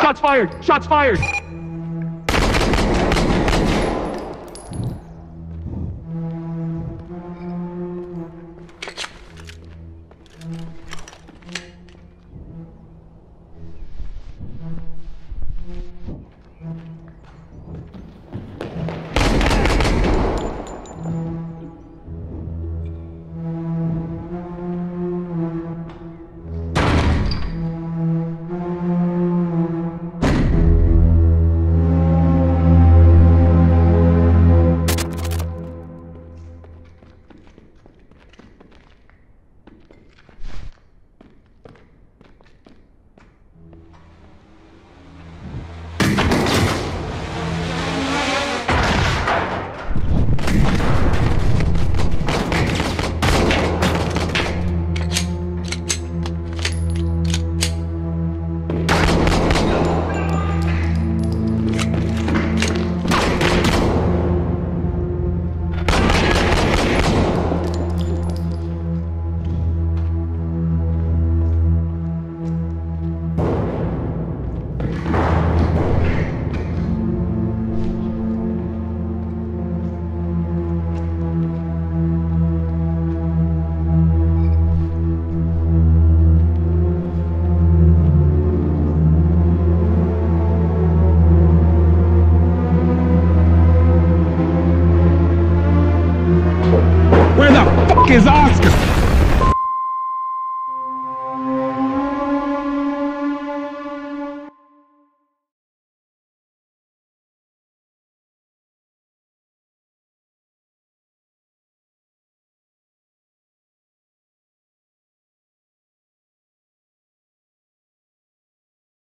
Shots fired! Shots fired! Where the fuck is Oscar?